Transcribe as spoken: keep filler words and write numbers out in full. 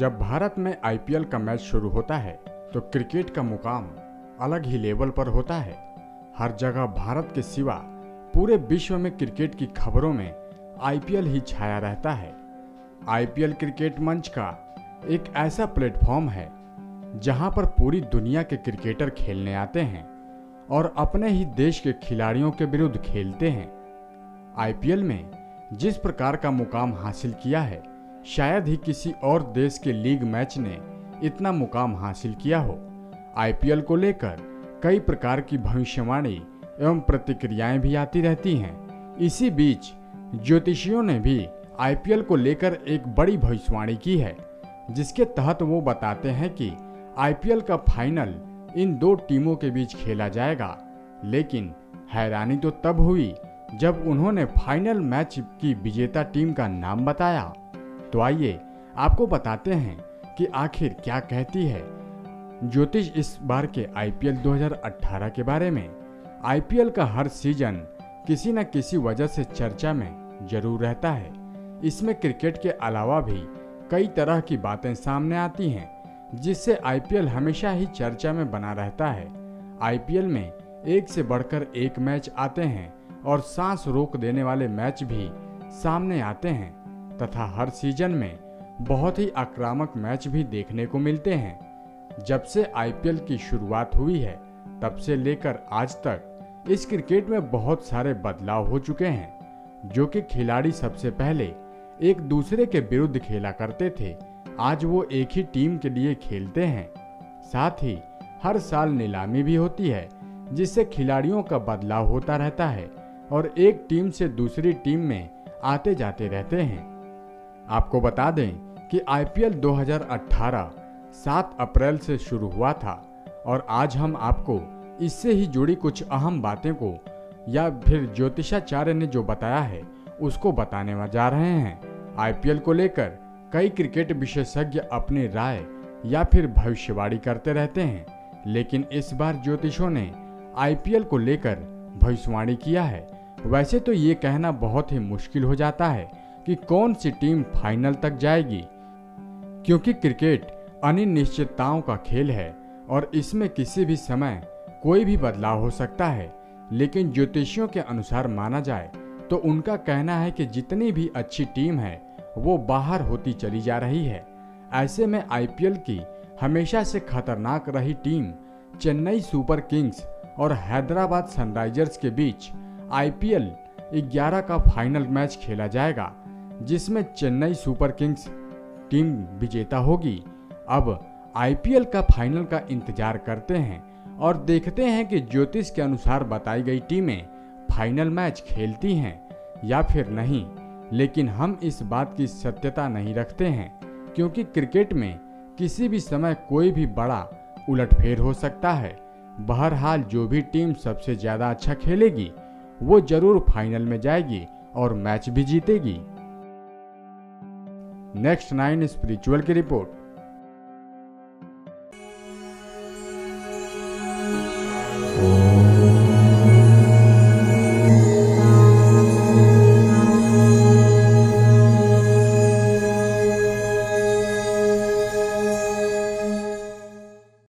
जब भारत में I P L का मैच शुरू होता है तो क्रिकेट का मुकाम अलग ही लेवल पर होता है। हर जगह भारत के सिवा पूरे विश्व में क्रिकेट की खबरों में आई पी एल ही छाया रहता है। आई पी एल क्रिकेट मंच का एक ऐसा प्लेटफॉर्म है जहां पर पूरी दुनिया के क्रिकेटर खेलने आते हैं और अपने ही देश के खिलाड़ियों के विरुद्ध खेलते हैं। आई पी एल में जिस प्रकार का मुकाम हासिल किया है, शायद ही किसी और देश के लीग मैच ने इतना मुकाम हासिल किया हो। आई पी एल को लेकर कई प्रकार की भविष्यवाणी एवं प्रतिक्रियाएं भी आती रहती हैं। इसी बीच ज्योतिषियों ने भी आई पी एल को लेकर एक बड़ी भविष्यवाणी की है, जिसके तहत वो बताते हैं कि आई पी एल का फाइनल इन दो टीमों के बीच खेला जाएगा। लेकिन हैरानी तो तब हुई जब उन्होंने फाइनल मैच की विजेता टीम का नाम बताया। तो आइए आपको बताते हैं कि आखिर क्या कहती है ज्योतिष इस बार के आई पी एल दो हज़ार अठारह के बारे में। आई पी एल का हर सीजन किसी न किसी वजह से चर्चा में जरूर रहता है। इसमें क्रिकेट के अलावा भी कई तरह की बातें सामने आती हैं, जिससे आई पी एल हमेशा ही चर्चा में बना रहता है। आई पी एल में एक से बढ़कर एक मैच आते हैं और सांस रोक देने वाले मैच भी सामने आते हैं, तथा हर सीजन में बहुत ही आक्रामक मैच भी देखने को मिलते हैं। जब से आई पी एल की शुरुआत हुई है तब से लेकर आज तक इस क्रिकेट में बहुत सारे बदलाव हो चुके हैं, जो कि खिलाड़ी सबसे पहले एक दूसरे के विरुद्ध खेला करते थे, आज वो एक ही टीम के लिए खेलते हैं। साथ ही हर साल नीलामी भी होती है, जिससे खिलाड़ियों का बदलाव होता रहता है और एक टीम से दूसरी टीम में आते जाते रहते हैं। आपको बता दें कि आई पी एल दो हज़ार अठारह सात अप्रैल से शुरू हुआ था और आज हम आपको इससे ही जुड़ी कुछ अहम बातें को या फिर ज्योतिषाचार्य ने जो बताया है उसको बताने जा रहे हैं। आई पी एल को लेकर कई क्रिकेट विशेषज्ञ अपनी राय या फिर भविष्यवाणी करते रहते हैं, लेकिन इस बार ज्योतिषों ने आई पी एल को लेकर भविष्यवाणी किया है। वैसे तो ये कहना बहुत ही मुश्किल हो जाता है कि कौन सी टीम फाइनल तक जाएगी, क्योंकि क्रिकेट अनिश्चितताओं का खेल है और इसमें किसी भी समय कोई भी बदलाव हो सकता है। लेकिन ज्योतिषियों के अनुसार माना जाए तो उनका कहना है कि जितनी भी अच्छी टीम है वो बाहर होती चली जा रही है। ऐसे में आई पी एल की हमेशा से खतरनाक रही टीम चेन्नई सुपर किंग्स और हैदराबाद सनराइजर्स के बीच आई पी एल ग्यारह का फाइनल मैच खेला जाएगा, जिसमें चेन्नई सुपर किंग्स टीम विजेता होगी। अब आई पी एल का फाइनल का इंतजार करते हैं और देखते हैं कि ज्योतिष के अनुसार बताई गई टीमें फाइनल मैच खेलती हैं या फिर नहीं। लेकिन हम इस बात की सत्यता नहीं रखते हैं, क्योंकि क्रिकेट में किसी भी समय कोई भी बड़ा उलटफेर हो सकता है। बहरहाल जो भी टीम सबसे ज़्यादा अच्छा खेलेगी वो जरूर फाइनल में जाएगी और मैच भी जीतेगी। नेक्स्ट नाइन स्पिरिचुअल की रिपोर्ट।